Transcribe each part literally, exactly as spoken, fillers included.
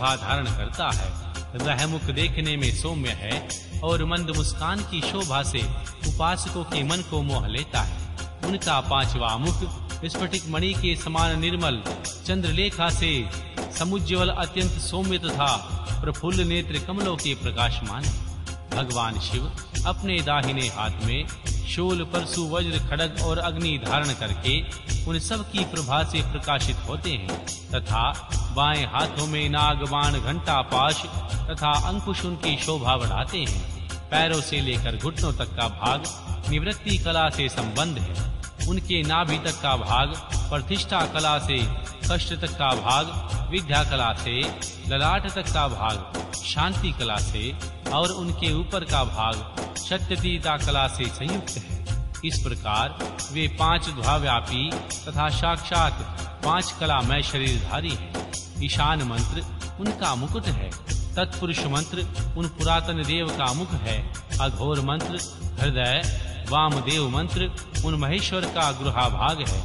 प्रभा धारण करता है, रहमुख देखने में सौम्य है और मंद मुस्कान की शोभा से उपासकों के मन को मोह लेता है। उनका पांचवा मुख स्फटिक मणि के समान निर्मल, चंद्रलेखा से समुज्ज्वल, अत्यंत सौम्य तथा प्रफुल्ल नेत्र कमलों के प्रकाशमान। भगवान शिव अपने दाहिने हाथ में शूल, परशु, वज्र, खड्ग और अग्नि धारण करके उन सब की प्रभा से प्रकाशित होते हैं तथा बाएं हाथों में नाग, बाण, घंटा, पाश तथा अंकुश उनकी शोभा बढ़ाते हैं। पैरों से लेकर घुटनों तक का भाग निवृत्ति कला से संबंध है। उनके नाभि तक का भाग प्रतिष्ठा कला से, कष्ट तक का भाग विद्या कला से, ललाट तक का भाग शांति कला से और उनके ऊपर का भाग सत्यतीता कला से संयुक्त है। इस प्रकार वे पांच द्वाव्यापी तथा साक्षात पांच कलामय शरीरधारी हैं। ईशान मंत्र उनका मुकुट है, तत्पुरुष मंत्र उन पुरातन देव का मुख है, अघोर मंत्र हृदय, वामदेव मंत्र उन महेश्वर का गृहाभाग है,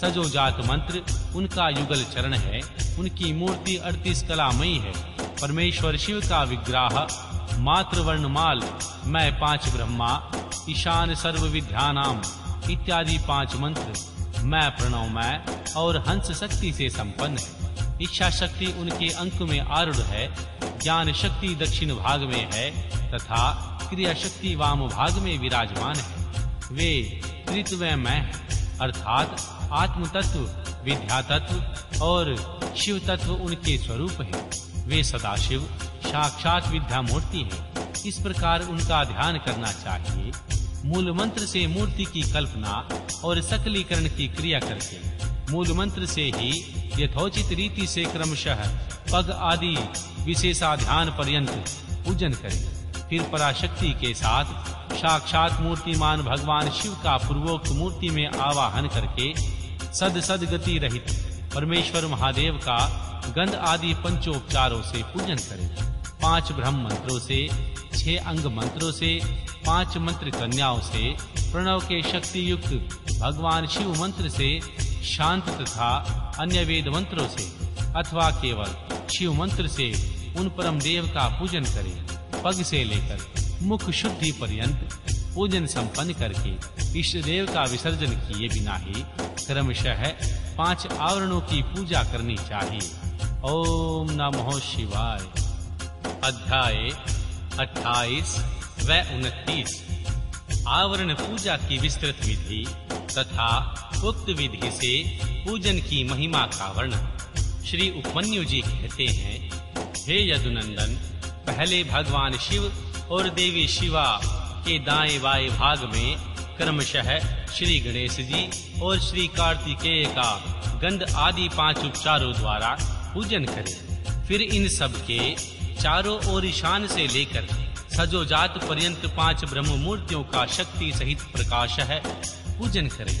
सजोजात मंत्र उनका युगल चरण है। उनकी मूर्ति अड़तीस कलामयी है। परमेश्वर शिव का विग्रह मात्र वर्णमाल, मैं पांच ब्रह्मा, ईशान सर्व विद्यानाम इत्यादि पांच मंत्र मैं प्रणवमय और हंस शक्ति से संपन्न है। इच्छा शक्ति उनके अंक में आरूढ़ है, ज्ञान शक्ति दक्षिण भाग में है तथा क्रिया शक्ति वाम भाग में विराजमान है। वे त्रित्वमय अर्थात आत्म तत्व, विद्या तत्व और शिव तत्व उनके स्वरूप है। वे सदाशिव साक्षात विद्यामूर्ति है। इस प्रकार उनका ध्यान करना चाहिए। मूल मंत्र से मूर्ति की कल्पना और सकलीकरण की क्रिया करके मूल मंत्र से ही यथोचित रीति से क्रमशः पग आदि विशेषा ध्यान पर्यंत पूजन करें। फिर पराशक्ति के साथ साक्षात मूर्तिमान भगवान शिव का पूर्वोक्त मूर्ति में आवाहन करके सद सद गति रहित परमेश्वर महादेव का गंध आदि पंचोपचारों से पूजन करें। पांच ब्रह्म मंत्रों से, छह अंग मंत्रों से, पांच मंत्र कन्याओं से, प्रणव के शक्ति युक्त भगवान शिव मंत्र से, शांत तथा अन्य वेद मंत्रों से अथवा केवल शिव मंत्र से उन परम देव का पूजन करें। पग से लेकर मुख शुद्धि पर्यंत पूजन संपन्न करके इष्ट देव का विसर्जन किए बिना ही क्रमशः पांच आवरणों की पूजा करनी चाहिए। ओम नमो शिवाय। अध्याय अट्ठाईस व उनतीस। आवरण पूजा की विस्तृत विधि तथा उक्त विधि से पूजन की महिमा का वर्णन। श्री उपमन्यु जी कहते हैं, हे यदुनंदन, पहले भगवान शिव और देवी शिवा के दाएं बाएं भाग में क्रमशः श्री गणेश जी और श्री कार्तिकेय का गंध आदि पांच उपचारों द्वारा पूजन करें। फिर इन सब के चारों ओर ईशान से लेकर सजोजात पर्यंत पांच ब्रह्म मूर्तियों का शक्ति सहित प्रकाश है पूजन करें।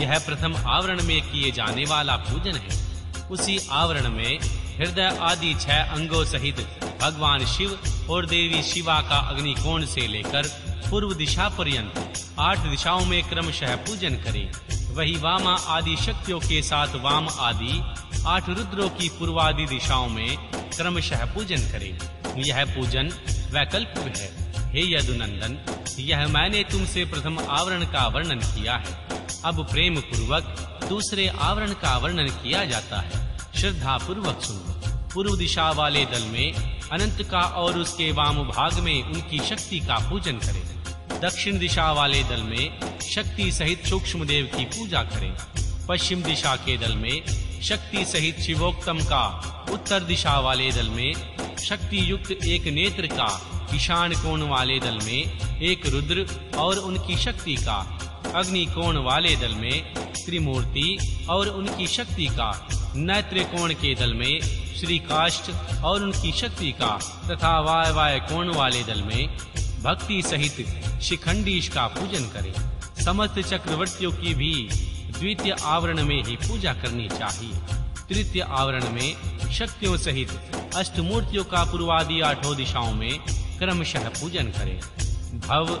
यह प्रथम आवरण में किए जाने वाला पूजन है। उसी आवरण में हृदय आदि छह अंगों सहित भगवान शिव और देवी शिवा का अग्निकोण से लेकर पूर्व दिशा पर्यंत आठ दिशाओं में क्रमशः पूजन करें। वही वामा आदि शक्तियों के साथ वाम आदि आठ रुद्रों की पूर्वादि दिशाओं में क्रमशः पूजन करें। यह पूजन वैकल्पिक है। हे यदुनंदन, यह मैंने तुमसे प्रथम आवरण का वर्णन किया है। अब प्रेम पूर्वक दूसरे आवरण का वर्णन किया जाता है। श्रद्धा पूर्वक सुनो। पूर्व दिशा वाले दल में अनंत का और उसके वाम भाग में उनकी शक्ति का पूजन करें। दक्षिण दिशा वाले दल में शक्ति सहित सूक्ष्म देव की पूजा करें। पश्चिम दिशा के दल में शक्ति सहित शिवोक्तम का, उत्तर दिशा वाले दल में शक्ति युक्त एक नेत्र का, ईशान कोण वाले दल में एक रुद्र और उनकी शक्ति का, अग्नि कोण वाले दल में त्रिमूर्ति और उनकी शक्ति का, नैत्रे कोण के दल में श्री काष्ठ और उनकी शक्ति का तथा वाय वाय कोण वाले दल में भक्ति सहित शिखंडीश का पूजन करें। समस्त चक्रवर्तियों की भी द्वितीय आवरण में ही पूजा करनी चाहिए। तृतीय आवरण में शक्तियों सहित अष्टमूर्तियों का पूर्वादि आठों दिशाओं में क्रमशः पूजन करें। भव,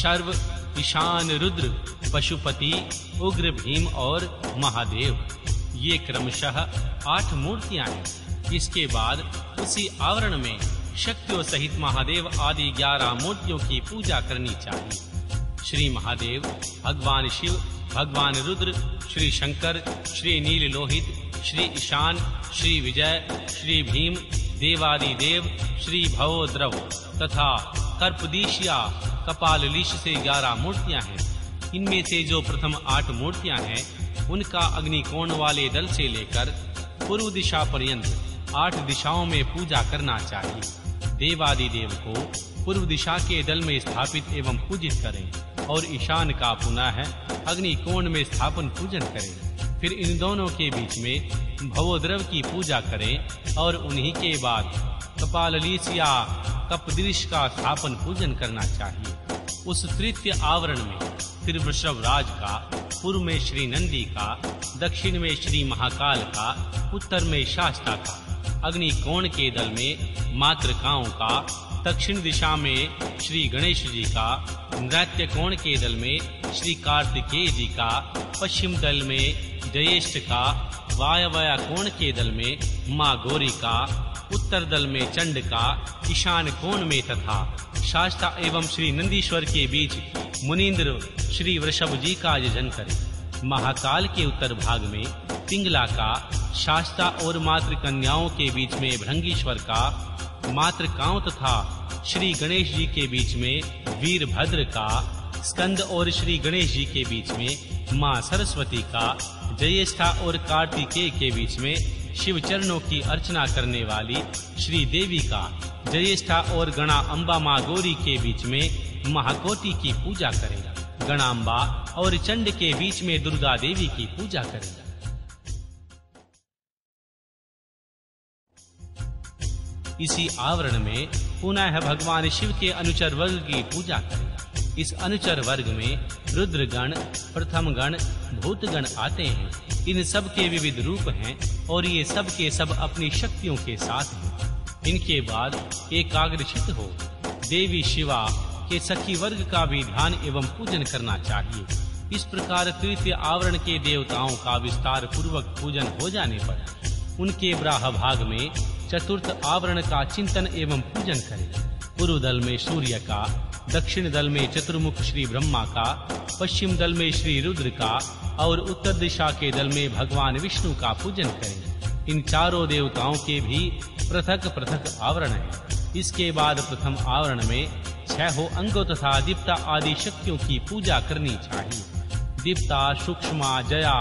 शर्व, ईशान, रुद्र, पशुपति, उग्र, भीम और महादेव, ये क्रमशः आठ मूर्तियां हैं। इसके बाद उसी आवरण में शक्तियों सहित महादेव आदि ग्यारह मूर्तियों की पूजा करनी चाहिए। श्री महादेव, भगवान शिव, भगवान रुद्र, श्री शंकर, श्री नील लोहित, श्री ईशान, श्री विजय, श्री भीम, देवादिदेव, श्री भवो द्रव तथा कर्पदीश या कपाललीश से ग्यारह मूर्तियां हैं। इनमें से जो प्रथम आठ मूर्तियां हैं उनका अग्निकोण वाले दल से लेकर पूर्व दिशा पर्यंत आठ दिशाओं में पूजा करना चाहिए। देवादिदेव को पूर्व दिशा के दल में स्थापित एवं पूजित करें और ईशान का पुनः अग्निकोण में स्थापन पूजन करें। फिर इन दोनों के बीच में भवोद्रव की पूजा करें और उन्हीं के बाद कपाललीस या कपदीश का स्थापन पूजन करना चाहिए। उस तृतीय आवरण में फिर वृषभ राज का, पूर्व में श्री नंदी का, दक्षिण में श्री महाकाल का, उत्तर में शास्ता का, अग्निकोण के दल में मातृकाओं का, दक्षिण दिशा में श्री गणेश जी का, नृत्य कोण के दल में श्री कार्तिकेय जी का, पश्चिम दल में जयेष्ठ का, वायव्य कोण के दल में माँ गौरी का, उत्तर दल में चंड का, ईशान कोण में तथा शास्ता एवं श्री नंदीश्वर के बीच मुनीन्द्र श्री वृषभ जी का आयोजन करें। महाकाल के उत्तर भाग में पिंगला का, शास्ता और मातृ कन्याओं के बीच में भृंगीश्वर का, मातृकाओं तथा श्री गणेश जी के बीच में वीरभद्र का, स्कंद और श्री गणेश जी के बीच में माँ सरस्वती का, जयेष्ठा और कार्तिकेय के बीच में शिव चरणों की अर्चना करने वाली श्री देवी का, जयेष्ठा और गणा अम्बा माँ गौरी के बीच में महाकोटि की पूजा करेगा। गणाम्बा और चंड के बीच में दुर्गा देवी की पूजा करेगा। इसी आवरण में पुनः भगवान शिव के अनुचर वर्ग की पूजा करेगा। इस अनुचर वर्ग में रुद्रगण, प्रथम गण, भूतगण आते हैं। इन सब के विविध रूप हैं और ये सब के सब अपनी शक्तियों के साथ हैं। इनके बाद एकाग्रचित हो देवी शिवा के सखी वर्ग का भी ध्यान एवं पूजन करना चाहिए। इस प्रकार तृतीय आवरण के देवताओं का विस्तार पूर्वक पूजन हो जाने पर उनके ब्राह भाग में चतुर्थ आवरण का चिंतन एवं पूजन करें। पूर्व दल में सूर्य का, दक्षिण दल में चतुर्मुख श्री ब्रह्मा का, पश्चिम दल में श्री रुद्र का और उत्तर दिशा के दल में भगवान विष्णु का पूजन करें। इन चारों देवताओं के भी पृथक पृथक आवरण है। इसके बाद प्रथम आवरण में छहों अंगों तथा दीप्ता आदि शक्तियों की पूजा करनी चाहिए। दीप्ता, सूक्ष्मा, जया,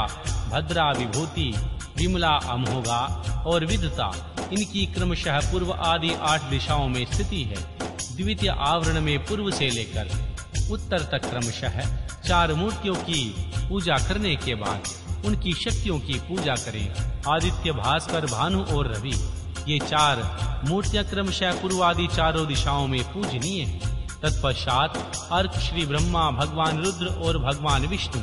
भद्रा, विभूति, विमला, अमोघा और विदता, इनकी क्रमशः पूर्व आदि आठ दिशाओं में स्थिति है। द्वितीय आवरण में पूर्व से लेकर उत्तर तक क्रमशः चार मूर्तियों की पूजा करने के बाद उनकी शक्तियों की पूजा करें। आदित्य, भास्कर, भानु और रवि, ये चार मूर्तियां क्रमशः पूर्वादि चारों दिशाओं में पूजनीय है। तत्पश्चात अर्क श्री ब्रह्मा, भगवान रुद्र और भगवान विष्णु,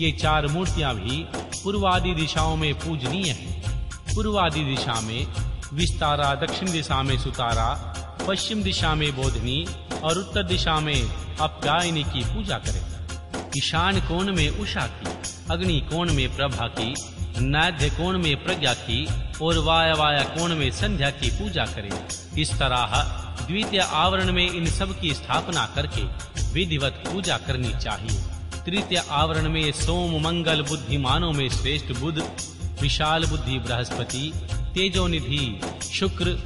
ये चार मूर्तियां भी पूर्वादि दिशाओं में पूजनीय है। पूर्वादि दिशा में विस्तारा, दक्षिण दिशा में सुतारा, पश्चिम दिशा में बोधनी और उत्तर दिशा में अपदायिनी की पूजा करें। ईशान कोण में उषा की, अग्नि कोण में प्रभा की, नैध्य कोण में प्रज्ञा की और वायव्य कोण में संध्या की पूजा करें। इस तरह द्वितीय आवरण में इन सब की स्थापना करके विधिवत पूजा करनी चाहिए। तृतीय आवरण में सोम मंगल बुद्धिमानों में श्रेष्ठ बुध, विशाल बुद्धि बृहस्पति, तेजोनिधि शुक्र,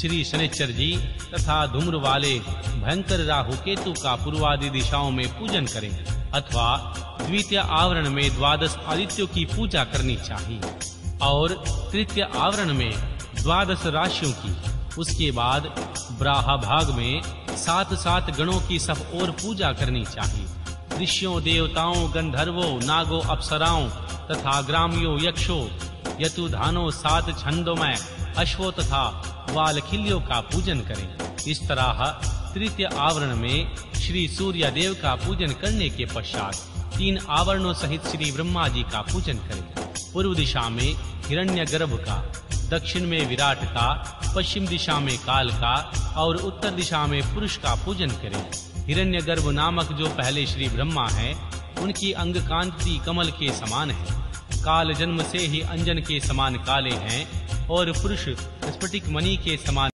श्री शनिचर जी तथा धूम्र वाले भयंकर राहु केतु का पूर्वादि दिशाओं में पूजन करें। अथवा द्वितीय आवरण में द्वादश आदित्यों की पूजा करनी चाहिए और तृतीय आवरण में द्वादश राशियों की। उसके बाद ब्राह भाग में सात सात गणों की सब और पूजा करनी चाहिए। ऋषियों, देवताओं, गंधर्वों, नागों, अप्सराओं तथा ग्रामियों, यक्षों, यतुधानों, सात छंदों में अश्वों तथा वालखिल्यों का पूजन करें। इस तरह तृतीय आवरण में श्री सूर्य देव का पूजन करने के पश्चात तीन आवरणों सहित श्री ब्रह्मा जी का पूजन करें। पूर्व दिशा में हिरण्यगर्भ का, दक्षिण में विराट का, पश्चिम दिशा में काल का और उत्तर दिशा में पुरुष का पूजन करें। हिरण्यगर्भ नामक जो पहले श्री ब्रह्मा है उनकी अंगकांति कमल के समान है। काल जन्म से ही अंजन के समान काले हैं और पुरुष स्फटिक मणि के समान।